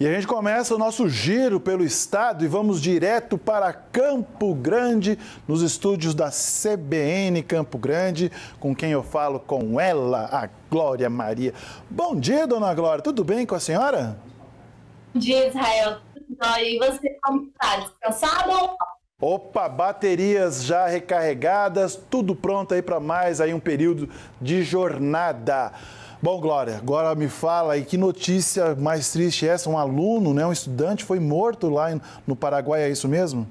E a gente começa o nosso giro pelo estado e vamos direto para Campo Grande, nos estúdios da CBN Campo Grande, com quem eu falo com ela, a Glória Maria. Bom dia, dona Glória, tudo bem com a senhora? Bom dia, Israel. E você, como está? Descansado? Opa, baterias já recarregadas, tudo pronto aí para mais aí um período de jornada. Bom, Glória, agora me fala aí, que notícia mais triste é essa? Um aluno, né, um estudante foi morto lá no Paraguai, é isso mesmo?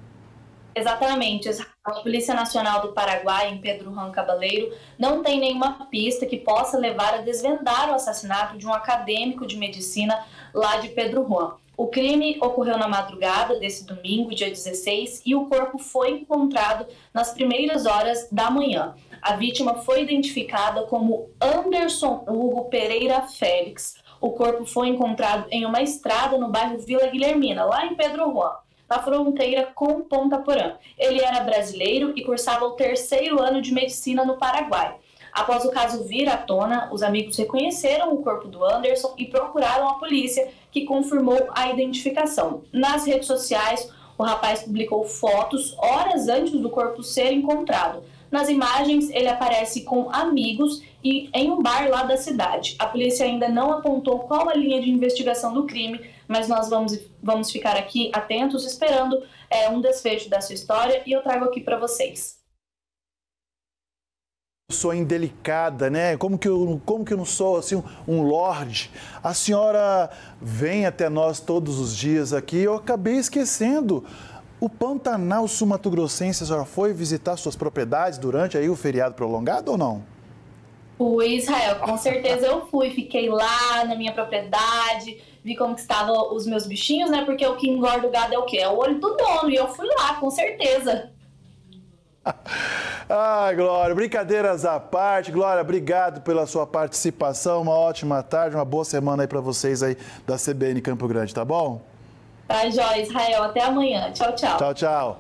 Exatamente. A Polícia Nacional do Paraguai, em Pedro Juan Cabaleiro, não tem nenhuma pista que possa levar a desvendar o assassinato de um acadêmico de medicina lá de Pedro Juan. O crime ocorreu na madrugada desse domingo, dia 16, e o corpo foi encontrado nas primeiras horas da manhã. A vítima foi identificada como Anderson Hugo Pereira Félix. O corpo foi encontrado em uma estrada no bairro Vila Guilhermina, lá em Pedro Juan, na fronteira com Ponta Porã. Ele era brasileiro e cursava o terceiro ano de medicina no Paraguai. Após o caso vir à tona, os amigos reconheceram o corpo do Anderson e procuraram a polícia, que confirmou a identificação. Nas redes sociais, o rapaz publicou fotos horas antes do corpo ser encontrado. Nas imagens, ele aparece com amigos e em um bar lá da cidade. A polícia ainda não apontou qual a linha de investigação do crime, mas nós vamos ficar aqui atentos, esperando um desfecho dessa história, e eu trago aqui para vocês. Sou indelicada, né? Como que eu não sou assim um lorde? A senhora vem até nós todos os dias aqui. Eu acabei esquecendo o Pantanal Sumatogrossense. A senhora foi visitar suas propriedades durante aí o feriado prolongado ou não? O Israel, com certeza eu fui. Fiquei lá na minha propriedade, vi como que estavam os meus bichinhos, né? Porque o que engorda o gado é o quê? É o olho do dono. E eu fui lá, com certeza. Ah, Glória, brincadeiras à parte. Glória, obrigado pela sua participação. Uma ótima tarde, uma boa semana aí pra vocês aí da CBN Campo Grande, tá bom? Tá, joia, Israel. Até amanhã. Tchau, tchau. Tchau, tchau.